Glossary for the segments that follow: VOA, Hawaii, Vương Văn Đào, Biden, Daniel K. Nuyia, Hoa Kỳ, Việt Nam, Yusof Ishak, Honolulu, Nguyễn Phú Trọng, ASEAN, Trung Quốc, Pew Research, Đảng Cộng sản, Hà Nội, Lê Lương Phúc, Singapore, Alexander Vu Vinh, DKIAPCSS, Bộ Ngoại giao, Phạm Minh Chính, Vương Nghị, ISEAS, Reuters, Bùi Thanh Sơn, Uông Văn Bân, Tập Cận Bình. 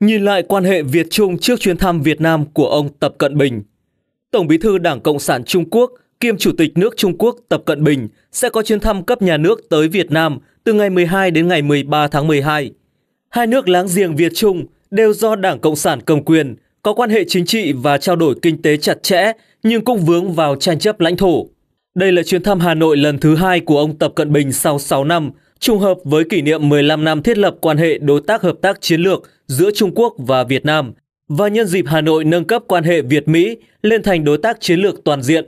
Nhìn lại quan hệ Việt-Trung trước chuyến thăm Việt Nam của ông Tập Cận Bình, Tổng Bí thư Đảng Cộng sản Trung Quốc kiêm Chủ tịch nước Trung Quốc Tập Cận Bình sẽ có chuyến thăm cấp nhà nước tới Việt Nam từ ngày 12 đến ngày 13 tháng 12. Hai nước láng giềng Việt-Trung đều do Đảng Cộng sản cầm quyền, có quan hệ chính trị và trao đổi kinh tế chặt chẽ nhưng cũng vướng vào tranh chấp lãnh thổ. Đây là chuyến thăm Hà Nội lần thứ hai của ông Tập Cận Bình sau 6 năm, trùng hợp với kỷ niệm 15 năm thiết lập quan hệ đối tác hợp tác chiến lược giữa Trung Quốc và Việt Nam, và nhân dịp Hà Nội nâng cấp quan hệ Việt-Mỹ lên thành đối tác chiến lược toàn diện.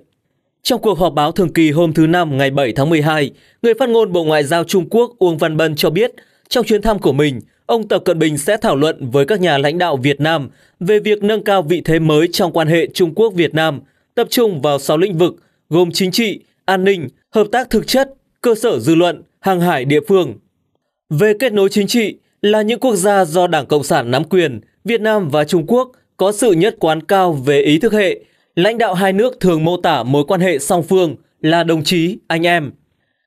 Trong cuộc họp báo thường kỳ hôm thứ Năm ngày 7 tháng 12, người phát ngôn Bộ Ngoại giao Trung Quốc Uông Văn Bân cho biết, trong chuyến thăm của mình, ông Tập Cận Bình sẽ thảo luận với các nhà lãnh đạo Việt Nam về việc nâng cao vị thế mới trong quan hệ Trung Quốc-Việt Nam, tập trung vào 6 lĩnh vực gồm chính trị, an ninh, hợp tác thực chất, cơ sở dư luận, hàng hải địa phương. Về kết nối chính trị, là những quốc gia do Đảng Cộng sản nắm quyền, Việt Nam và Trung Quốc có sự nhất quán cao về ý thức hệ. Lãnh đạo hai nước thường mô tả mối quan hệ song phương là đồng chí, anh em.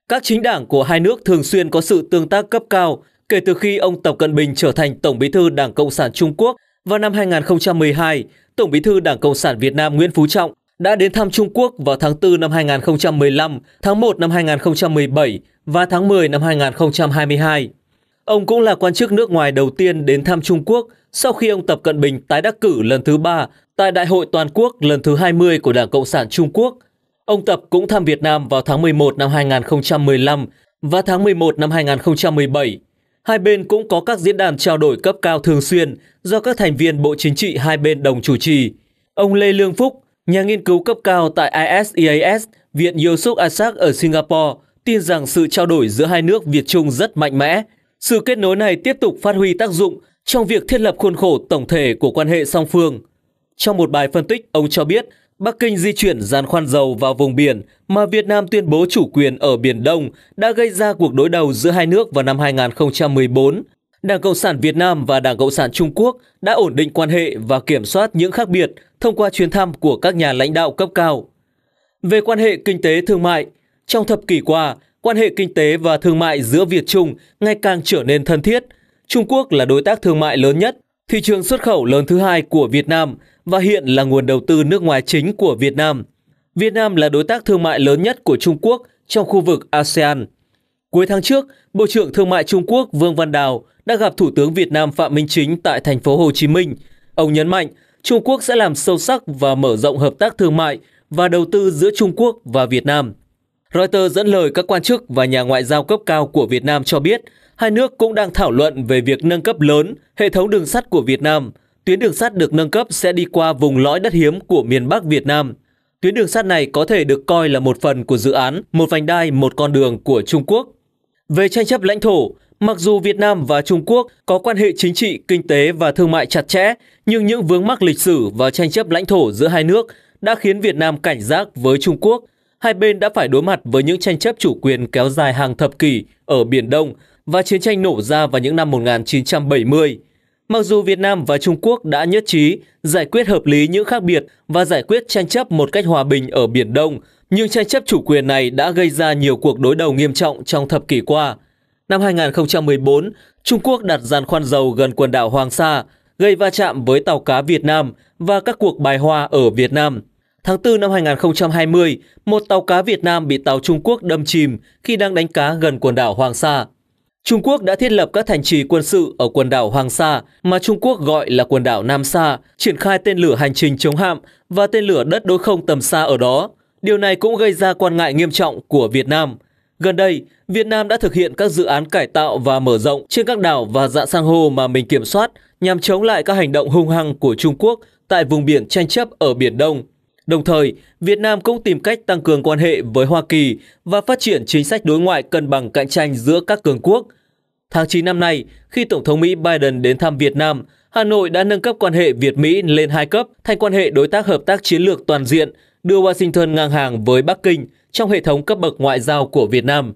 Các chính đảng của hai nước thường xuyên có sự tương tác cấp cao kể từ khi ông Tập Cận Bình trở thành Tổng Bí thư Đảng Cộng sản Trung Quốc vào năm 2012, Tổng Bí thư Đảng Cộng sản Việt Nam Nguyễn Phú Trọng đã đến thăm Trung Quốc vào tháng 4 năm 2015, tháng 1 năm 2017 và tháng 10 năm 2022. Ông cũng là quan chức nước ngoài đầu tiên đến thăm Trung Quốc sau khi ông Tập Cận Bình tái đắc cử lần thứ 3 tại Đại hội Toàn quốc lần thứ 20 của Đảng Cộng sản Trung Quốc. Ông Tập cũng thăm Việt Nam vào tháng 11 năm 2015 và tháng 11 năm 2017. Hai bên cũng có các diễn đàn trao đổi cấp cao thường xuyên do các thành viên Bộ Chính trị hai bên đồng chủ trì. Ông Lê Lương Phúc, nhà nghiên cứu cấp cao tại ISEAS, Viện Yusof Ishak ở Singapore, tin rằng sự trao đổi giữa hai nước Việt-Trung rất mạnh mẽ. Sự kết nối này tiếp tục phát huy tác dụng trong việc thiết lập khuôn khổ tổng thể của quan hệ song phương. Trong một bài phân tích, ông cho biết Bắc Kinh di chuyển giàn khoan dầu vào vùng biển mà Việt Nam tuyên bố chủ quyền ở Biển Đông đã gây ra cuộc đối đầu giữa hai nước vào năm 2014. Đảng Cộng sản Việt Nam và Đảng Cộng sản Trung Quốc đã ổn định quan hệ và kiểm soát những khác biệt thông qua chuyến thăm của các nhà lãnh đạo cấp cao. Về quan hệ kinh tế thương mại, trong thập kỷ qua, quan hệ kinh tế và thương mại giữa Việt-Trung ngày càng trở nên thân thiết. Trung Quốc là đối tác thương mại lớn nhất, thị trường xuất khẩu lớn thứ hai của Việt Nam và hiện là nguồn đầu tư nước ngoài chính của Việt Nam. Việt Nam là đối tác thương mại lớn nhất của Trung Quốc trong khu vực ASEAN. Cuối tháng trước, Bộ trưởng Thương mại Trung Quốc Vương Văn Đào đã gặp Thủ tướng Việt Nam Phạm Minh Chính tại thành phố Hồ Chí Minh. Ông nhấn mạnh Trung Quốc sẽ làm sâu sắc và mở rộng hợp tác thương mại và đầu tư giữa Trung Quốc và Việt Nam. Reuters dẫn lời các quan chức và nhà ngoại giao cấp cao của Việt Nam cho biết, hai nước cũng đang thảo luận về việc nâng cấp lớn hệ thống đường sắt của Việt Nam. Tuyến đường sắt được nâng cấp sẽ đi qua vùng lõi đất hiếm của miền Bắc Việt Nam. Tuyến đường sắt này có thể được coi là một phần của dự án một vành đai, một con đường của Trung Quốc. Về tranh chấp lãnh thổ, mặc dù Việt Nam và Trung Quốc có quan hệ chính trị, kinh tế và thương mại chặt chẽ, nhưng những vướng mắc lịch sử và tranh chấp lãnh thổ giữa hai nước đã khiến Việt Nam cảnh giác với Trung Quốc. Hai bên đã phải đối mặt với những tranh chấp chủ quyền kéo dài hàng thập kỷ ở Biển Đông và chiến tranh nổ ra vào những năm 1970. Mặc dù Việt Nam và Trung Quốc đã nhất trí giải quyết hợp lý những khác biệt và giải quyết tranh chấp một cách hòa bình ở Biển Đông, nhưng tranh chấp chủ quyền này đã gây ra nhiều cuộc đối đầu nghiêm trọng trong thập kỷ qua. Năm 2014, Trung Quốc đặt giàn khoan dầu gần quần đảo Hoàng Sa, gây va chạm với tàu cá Việt Nam và các cuộc bài hoa ở Việt Nam. Tháng 4 năm 2020, một tàu cá Việt Nam bị tàu Trung Quốc đâm chìm khi đang đánh cá gần quần đảo Hoàng Sa. Trung Quốc đã thiết lập các thành trì quân sự ở quần đảo Hoàng Sa mà Trung Quốc gọi là quần đảo Nam Sa, triển khai tên lửa hành trình chống hạm và tên lửa đất đối không tầm xa ở đó. Điều này cũng gây ra quan ngại nghiêm trọng của Việt Nam. Gần đây, Việt Nam đã thực hiện các dự án cải tạo và mở rộng trên các đảo và rạn san hô mà mình kiểm soát nhằm chống lại các hành động hung hăng của Trung Quốc tại vùng biển tranh chấp ở Biển Đông. Đồng thời, Việt Nam cũng tìm cách tăng cường quan hệ với Hoa Kỳ và phát triển chính sách đối ngoại cân bằng cạnh tranh giữa các cường quốc. Tháng 9 năm nay, khi Tổng thống Mỹ Biden đến thăm Việt Nam, Hà Nội đã nâng cấp quan hệ Việt-Mỹ lên 2 cấp thành quan hệ đối tác hợp tác chiến lược toàn diện, đưa Washington ngang hàng với Bắc Kinh trong hệ thống cấp bậc ngoại giao của Việt Nam.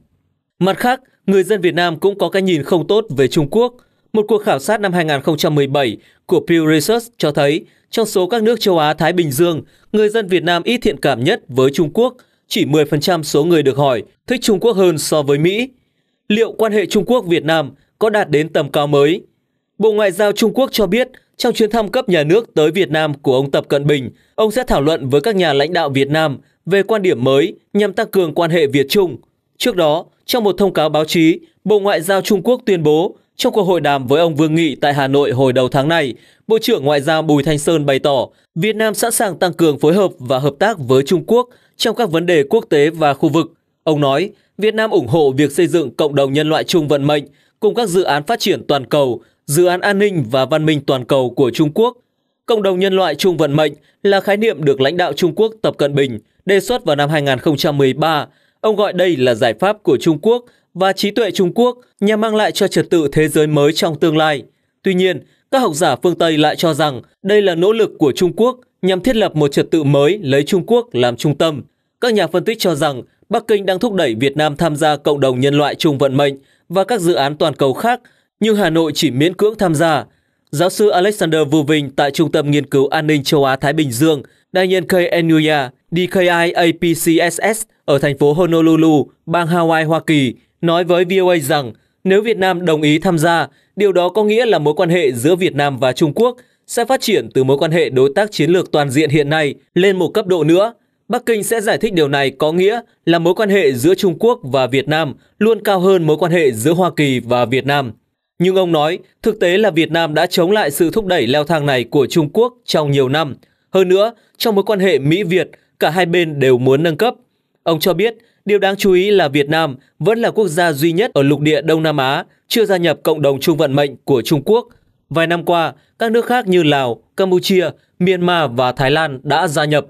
Mặt khác, người dân Việt Nam cũng có cái nhìn không tốt về Trung Quốc. Một cuộc khảo sát năm 2017 của Pew Research cho thấy, trong số các nước châu Á-Thái Bình Dương, người dân Việt Nam ít thiện cảm nhất với Trung Quốc, chỉ 10% số người được hỏi thích Trung Quốc hơn so với Mỹ. Liệu quan hệ Trung Quốc-Việt Nam có đạt đến tầm cao mới? Bộ Ngoại giao Trung Quốc cho biết, trong chuyến thăm cấp nhà nước tới Việt Nam của ông Tập Cận Bình, ông sẽ thảo luận với các nhà lãnh đạo Việt Nam về quan điểm mới nhằm tăng cường quan hệ Việt-Trung. Trước đó, trong một thông cáo báo chí, Bộ Ngoại giao Trung Quốc tuyên bố, trong cuộc hội đàm với ông Vương Nghị tại Hà Nội hồi đầu tháng này, Bộ trưởng Ngoại giao Bùi Thanh Sơn bày tỏ Việt Nam sẵn sàng tăng cường phối hợp và hợp tác với Trung Quốc trong các vấn đề quốc tế và khu vực. Ông nói, Việt Nam ủng hộ việc xây dựng cộng đồng nhân loại chung vận mệnh cùng các dự án phát triển toàn cầu, dự án an ninh và văn minh toàn cầu của Trung Quốc. Cộng đồng nhân loại chung vận mệnh là khái niệm được lãnh đạo Trung Quốc Tập Cận Bình đề xuất vào năm 2013. Ông gọi đây là giải pháp của Trung Quốc và trí tuệ Trung Quốc nhằm mang lại cho trật tự thế giới mới trong tương lai. Tuy nhiên, các học giả phương Tây lại cho rằng đây là nỗ lực của Trung Quốc nhằm thiết lập một trật tự mới lấy Trung Quốc làm trung tâm. Các nhà phân tích cho rằng Bắc Kinh đang thúc đẩy Việt Nam tham gia cộng đồng nhân loại chung vận mệnh và các dự án toàn cầu khác, nhưng Hà Nội chỉ miễn cưỡng tham gia. Giáo sư Alexander Vu Vinh tại Trung tâm Nghiên cứu An ninh châu Á-Thái Bình Dương, Daniel K. Nuyia, DKIAPCSS ở thành phố Honolulu, bang Hawaii, Hoa Kỳ, nói với VOA rằng nếu Việt Nam đồng ý tham gia, điều đó có nghĩa là mối quan hệ giữa Việt Nam và Trung Quốc sẽ phát triển từ mối quan hệ đối tác chiến lược toàn diện hiện nay lên một cấp độ nữa. Bắc Kinh sẽ giải thích điều này có nghĩa là mối quan hệ giữa Trung Quốc và Việt Nam luôn cao hơn mối quan hệ giữa Hoa Kỳ và Việt Nam. Nhưng ông nói, thực tế là Việt Nam đã chống lại sự thúc đẩy leo thang này của Trung Quốc trong nhiều năm. Hơn nữa, trong mối quan hệ Mỹ-Việt, cả hai bên đều muốn nâng cấp. Ông cho biết, điều đáng chú ý là Việt Nam vẫn là quốc gia duy nhất ở lục địa Đông Nam Á chưa gia nhập cộng đồng chung vận mệnh của Trung Quốc. Vài năm qua, các nước khác như Lào, Campuchia, Myanmar và Thái Lan đã gia nhập.